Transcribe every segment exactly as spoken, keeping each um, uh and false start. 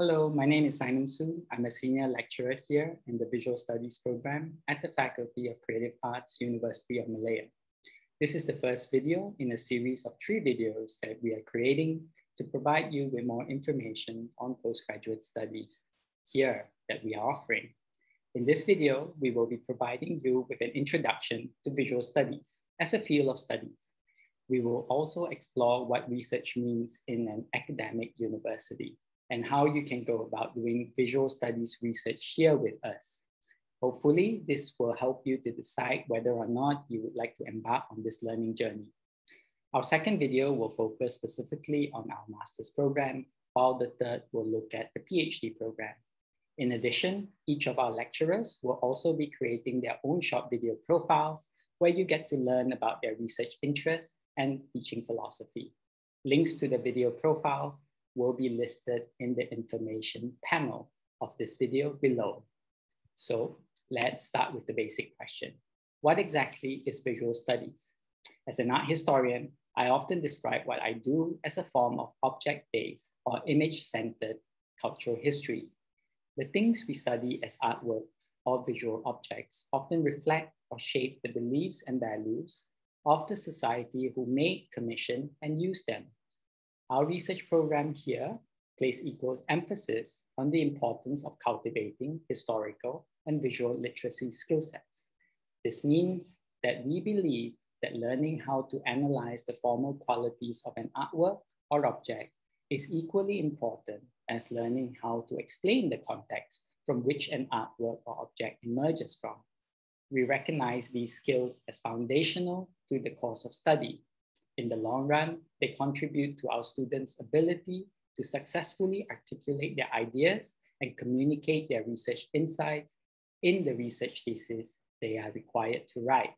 Hello, my name is Simon Soon. I'm a senior lecturer here in the Visual Studies Program at the Faculty of Creative Arts, University of Malaya. This is the first video in a series of three videos that we are creating to provide you with more information on postgraduate studies here that we are offering. In this video, we will be providing you with an introduction to Visual Studies as a field of studies. We will also explore what research means in an academic university, and how you can go about doing visual studies research here with us. Hopefully, this will help you to decide whether or not you would like to embark on this learning journey. Our second video will focus specifically on our master's program, while the third will look at the PhD program. In addition, each of our lecturers will also be creating their own short video profiles where you get to learn about their research interests and teaching philosophy. Links to the video profiles will be listed in the information panel of this video below. So let's start with the basic question. What exactly is visual studies? As an art historian, I often describe what I do as a form of object-based or image-centered cultural history. The things we study as artworks or visual objects often reflect or shape the beliefs and values of the society who made, commissioned, and used them. Our research program here places equal emphasis on the importance of cultivating historical and visual literacy skill sets. This means that we believe that learning how to analyze the formal qualities of an artwork or object is equally important as learning how to explain the context from which an artwork or object emerges from. We recognize these skills as foundational to the course of study. In the long run, they contribute to our students' ability to successfully articulate their ideas and communicate their research insights in the research thesis they are required to write.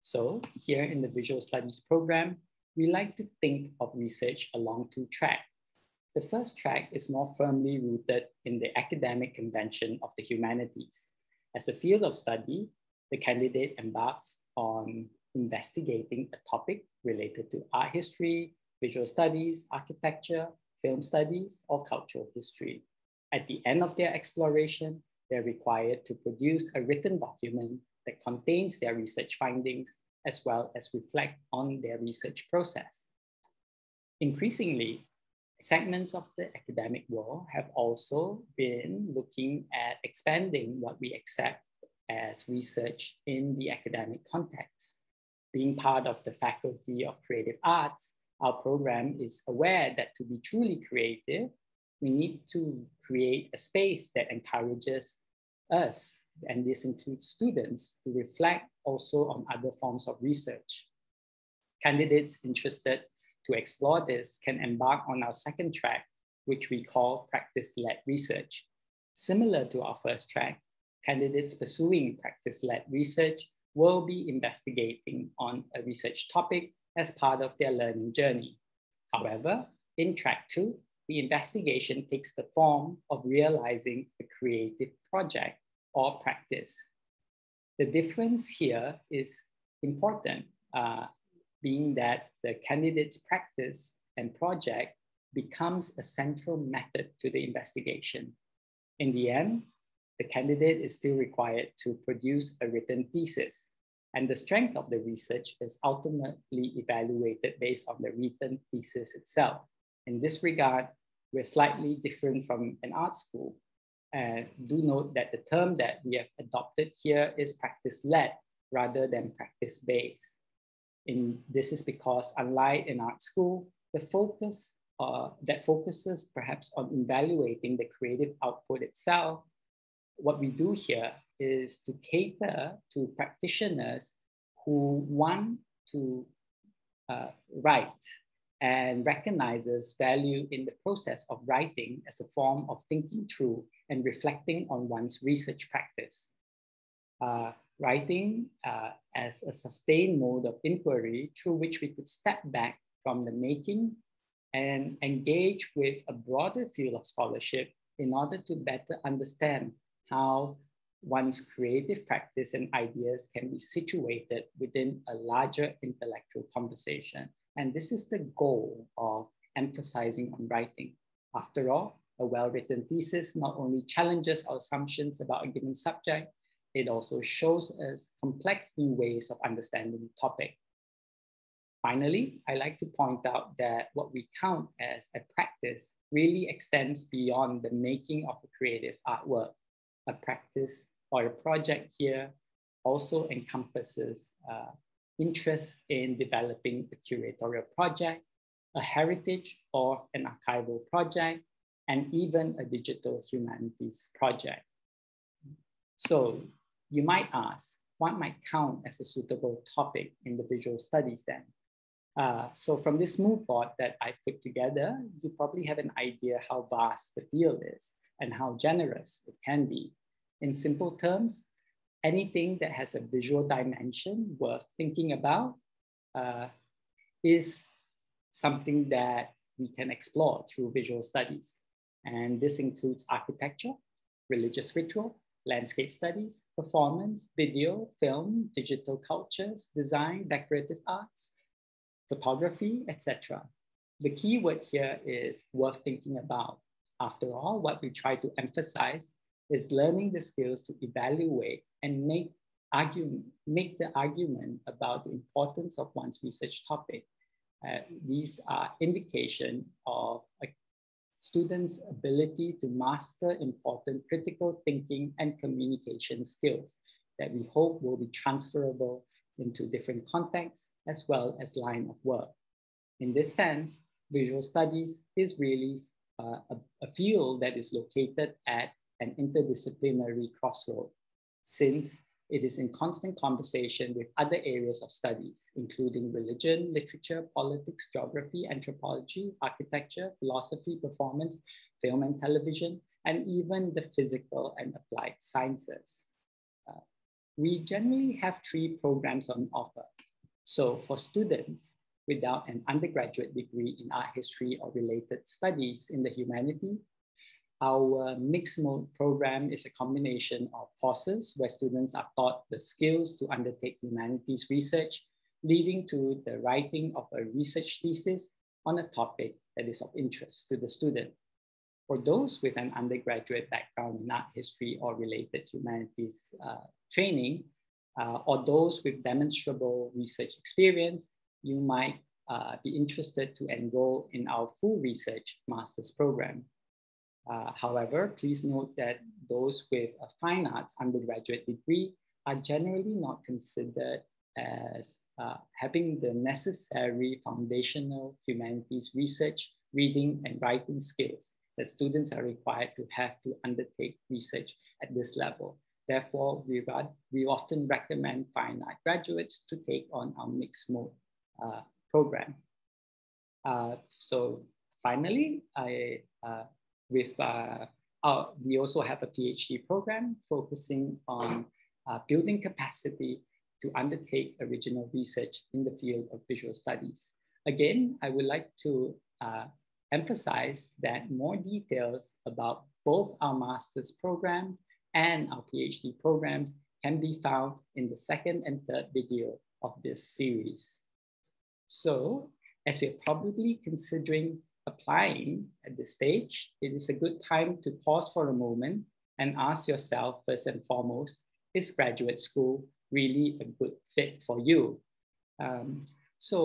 So here in the Visual Studies program, we like to think of research along two tracks. The first track is more firmly rooted in the academic convention of the humanities. As a field of study, the candidate embarks on investigating a topic related to art history, visual studies, architecture, film studies, or cultural history. At the end of their exploration, they're required to produce a written document that contains their research findings, as well as reflect on their research process. Increasingly, segments of the academic world have also been looking at expanding what we accept as research in the academic context. Being part of the Faculty of Creative Arts, our program is aware that to be truly creative, we need to create a space that encourages us, and this includes students, to reflect also on other forms of research. Candidates interested to explore this can embark on our second track, which we call practice-led research. Similar to our first track, candidates pursuing practice-led research will be investigating on a research topic as part of their learning journey. However, in track two, the investigation takes the form of realizing a creative project or practice. The difference here is important, uh, being that the candidate's practice and project becomes a central method to the investigation. In the end, the candidate is still required to produce a written thesis, and the strength of the research is ultimately evaluated based on the written thesis itself. In this regard, we're slightly different from an art school. Uh, do note that the term that we have adopted here is practice-led rather than practice-based. In, this is because unlike in art school, the focus uh, that focuses perhaps on evaluating the creative output itself, what we do here is to cater to practitioners who want to uh, write and recognizes value in the process of writing as a form of thinking through and reflecting on one's research practice. Uh, writing uh, as a sustained mode of inquiry through which we could step back from the making and engage with a broader field of scholarship in order to better understand how one's creative practice and ideas can be situated within a larger intellectual conversation. And this is the goal of emphasizing on writing. After all, A well-written thesis not only challenges our assumptions about a given subject, it also shows us complex new ways of understanding the topic. Finally, I like to point out that what we count as a practice really extends beyond the making of a creative artwork. A practice or a project here also encompasses uh, interest in developing a curatorial project, a heritage or an archival project, and even a digital humanities project. So you might ask, what might count as a suitable topic in the visual studies then? Uh, so from this mood board that I put together, you probably have an idea how vast the field is and how generous it can be. In simple terms, anything that has a visual dimension worth thinking about uh, is something that we can explore through visual studies. And this includes architecture, religious ritual, landscape studies, performance, video, film, digital cultures, design, decorative arts, photography, et cetera. The key word here is worth thinking about. After all, what we try to emphasize is learning the skills to evaluate and make, argue, make the argument about the importance of one's research topic. Uh, these are indication of a student's ability to master important critical thinking and communication skills that we hope will be transferable into different contexts as well as line of work. In this sense, visual studies is really uh, a, a field that is located at an interdisciplinary crossroad, since it is in constant conversation with other areas of studies, including religion, literature, politics, geography, anthropology, architecture, philosophy, performance, film and television, and even the physical and applied sciences. Uh, we generally have three programs on offer. So for students without an undergraduate degree in art history or related studies in the humanities, our mixed mode program is a combination of courses where students are taught the skills to undertake humanities research, leading to the writing of a research thesis on a topic that is of interest to the student. For those with an undergraduate background in art history or related humanities uh, training, uh, or those with demonstrable research experience, you might uh, be interested to enroll in our full research master's program. Uh, however, please note that those with a fine arts undergraduate degree are generally not considered as uh, having the necessary foundational humanities research, reading, and writing skills that students are required to have to undertake research at this level. Therefore, we, we often recommend fine art graduates to take on our mixed mode uh, program. Uh, so finally, I uh, With, uh, our, we also have a PhD program focusing on uh, building capacity to undertake original research in the field of visual studies. Again, I would like to uh, emphasize that more details about both our master's program and our PhD programs can be found in the second and third video of this series. So, as you're probably considering applying at this stage, it is a good time to pause for a moment and ask yourself first and foremost, is graduate school really a good fit for you? Um, so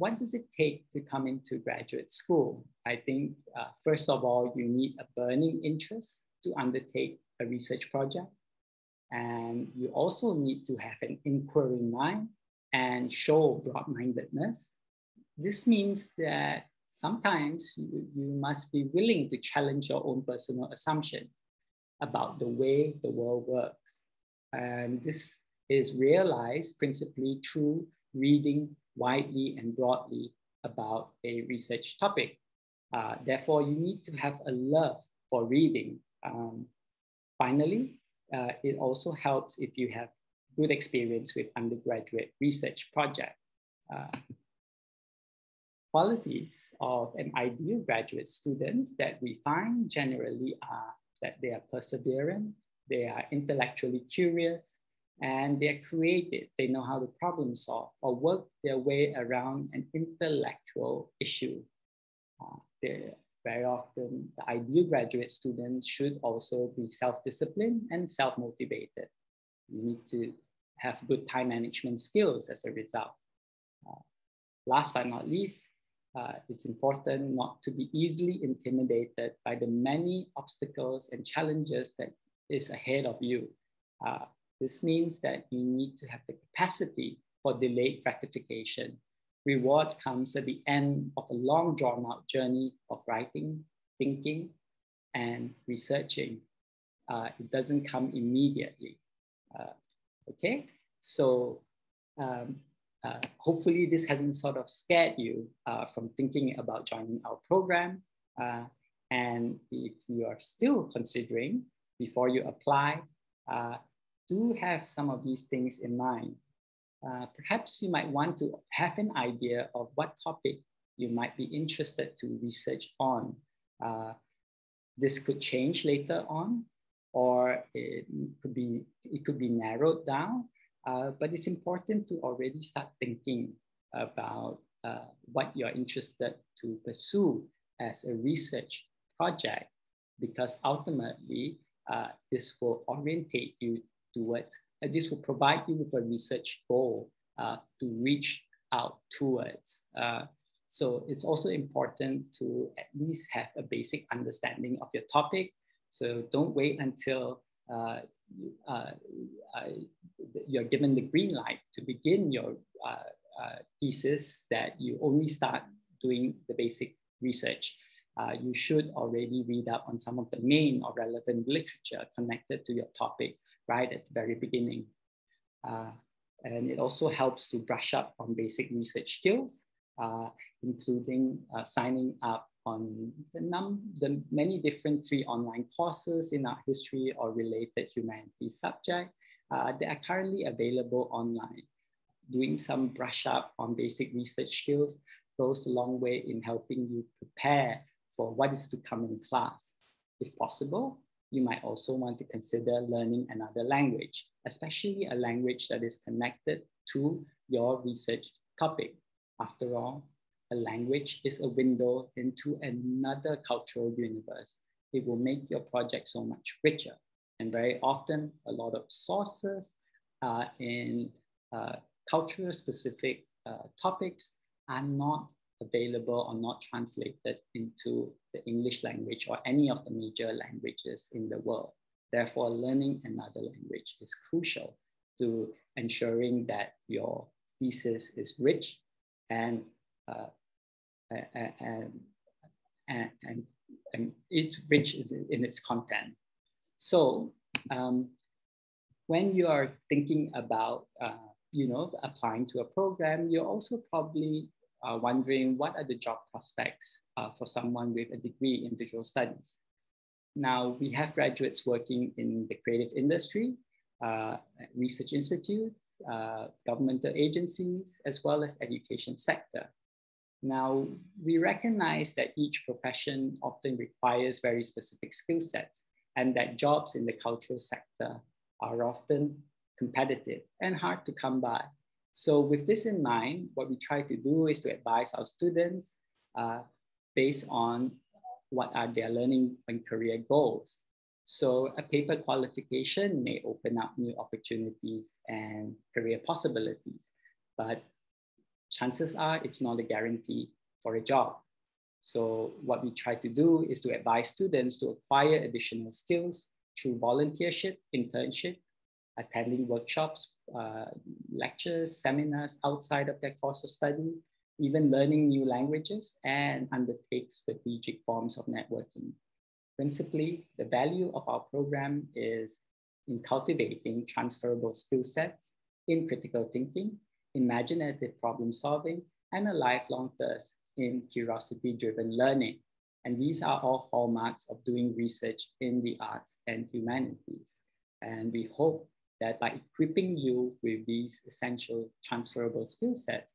what does it take to come into graduate school? I think uh, first of all, you need a burning interest to undertake a research project. And you also need to have an inquiry mind and show broad-mindedness. This means that sometimes you, you must be willing to challenge your own personal assumptions about the way the world works. And this is realized principally through reading widely and broadly about a research topic. Uh, therefore, you need to have a love for reading. Um, finally, uh, it also helps if you have good experience with undergraduate research projects. Uh, Qualities of an ideal graduate students that we find generally are that they are perseverant, they are intellectually curious, and they are creative. They know how to problem solve or work their way around an intellectual issue. Uh, they, very often the ideal graduate student should also be self-disciplined and self-motivated. You need to have good time management skills as a result. Uh, last but not least, uh, it's important not to be easily intimidated by the many obstacles and challenges that is ahead of you. Uh, this means that you need to have the capacity for delayed gratification. Reward comes at the end of a long drawn out journey of writing, thinking, and researching. Uh, it doesn't come immediately. Uh, okay, so um, uh, hopefully this hasn't sort of scared you uh, from thinking about joining our program. Uh, and if you are still considering before you apply, uh, do have some of these things in mind. Uh, perhaps you might want to have an idea of what topic you might be interested to research on. Uh, this could change later on, or it could be, it could be narrowed down, uh, but it's important to already start thinking about uh, what you're interested to pursue as a research project, because ultimately uh, this will orientate you towards Uh, this will provide you with a research goal uh, to reach out towards. Uh, so it's also important to at least have a basic understanding of your topic. So don't wait until uh, uh, uh, you're given the green light to begin your uh, uh, thesis that you only start doing the basic research. Uh, you should already read up on some of the main or relevant literature connected to your topic right at the very beginning. Uh, and it also helps to brush up on basic research skills, uh, including uh, signing up on the, num the many different free online courses in art history or related humanities subject uh, that are currently available online. Doing some brush up on basic research skills goes a long way in helping you prepare for what is to come in class. If possible, you might also want to consider learning another language, especially a language that is connected to your research topic. After all, a language is a window into another cultural universe. It will make your project so much richer. And very often, a lot of sources uh, in uh, cultural-specific uh, topics are not available or not translated into the English language or any of the major languages in the world. Therefore, learning another language is crucial to ensuring that your thesis is rich and, uh, and, and, and, and it's rich in its content. So um, when you are thinking about uh, you know, applying to a program, you're also probably Uh, wondering what are the job prospects uh, for someone with a degree in visual studies. Now, we have graduates working in the creative industry, uh, research institutes, uh, governmental agencies, as well as education sector. Now, we recognize that each profession often requires very specific skill sets, and that jobs in the cultural sector are often competitive and hard to come by. So with this in mind, what we try to do is to advise our students uh, based on what are their learning and career goals. So a paper qualification may open up new opportunities and career possibilities, but chances are it's not a guarantee for a job. So what we try to do is to advise students to acquire additional skills through volunteership, internship, attending workshops, uh, lectures, seminars outside of their course of study, even learning new languages, and undertake strategic forms of networking. Principally, the value of our program is in cultivating transferable skill sets in critical thinking, imaginative problem solving, and a lifelong thirst in curiosity-driven learning. And these are all hallmarks of doing research in the arts and humanities. And we hope that by equipping you with these essential transferable skill sets,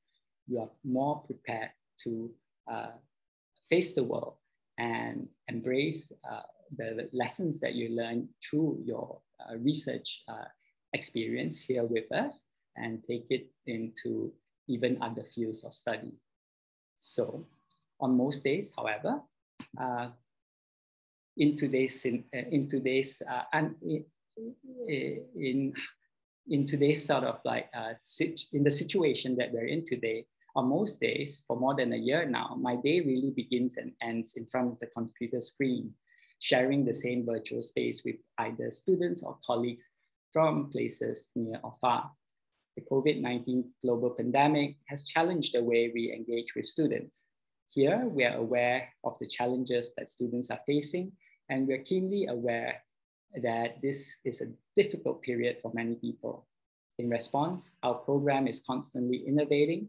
you are more prepared to uh, face the world and embrace uh, the lessons that you learn through your uh, research uh, experience here with us and take it into even other fields of study. So on most days, however, uh, in today's in, in today's uh, and in in today's sort of like uh, in the situation that we're in today, on most days for more than a year now, my day really begins and ends in front of the computer screen, sharing the same virtual space with either students or colleagues from places near or far. The COVID nineteen global pandemic has challenged the way we engage with students. Here, we are aware of the challenges that students are facing, and we're keenly aware that this is a difficult period for many people. In response, our program is constantly innovating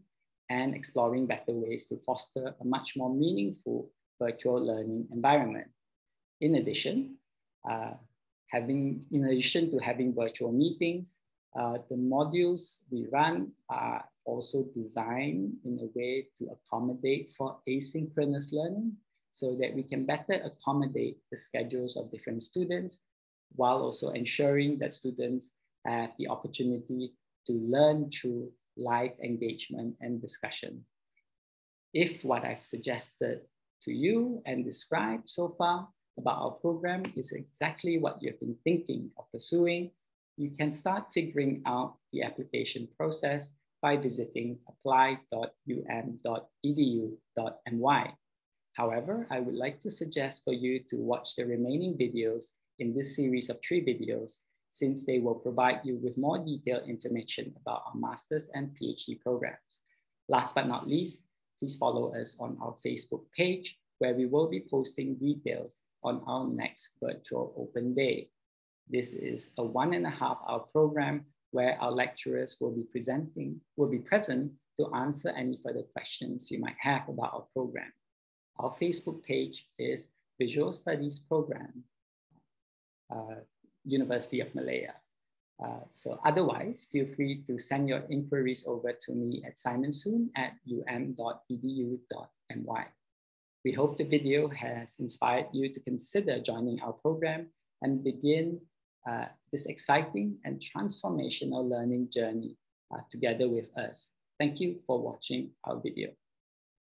and exploring better ways to foster a much more meaningful virtual learning environment. In addition, uh, having, in addition to having virtual meetings, Uh, the modules we run are also designed in a way to accommodate for asynchronous learning so that we can better accommodate the schedules of different students while also ensuring that students have the opportunity to learn through live engagement and discussion. If what I've suggested to you and described so far about our program is exactly what you've been thinking of pursuing, you can start figuring out the application process by visiting apply dot u m dot e d u dot m y. However, I would like to suggest for you to watch the remaining videos in this series of three videos, since they will provide you with more detailed information about our master's and PhD programs. Last but not least, please follow us on our Facebook page, where we will be posting details on our next virtual open day. This is a one and a half hour program where our lecturers will be presenting, will be present to answer any further questions you might have about our program. Our Facebook page is Visual Studies Program, uh, University of Malaya. Uh, so otherwise, feel free to send your inquiries over to me at Simonsoon at u m dot e d u dot m y. We hope the video has inspired you to consider joining our program and begin Uh, this exciting and transformational learning journey uh, together with us. Thank you for watching our video.